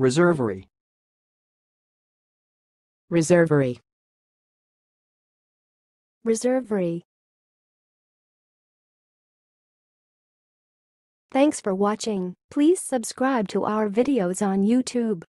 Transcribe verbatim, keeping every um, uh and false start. Reservery. Reservery. Reservery. Thanks for watching. Please subscribe to our videos on YouTube.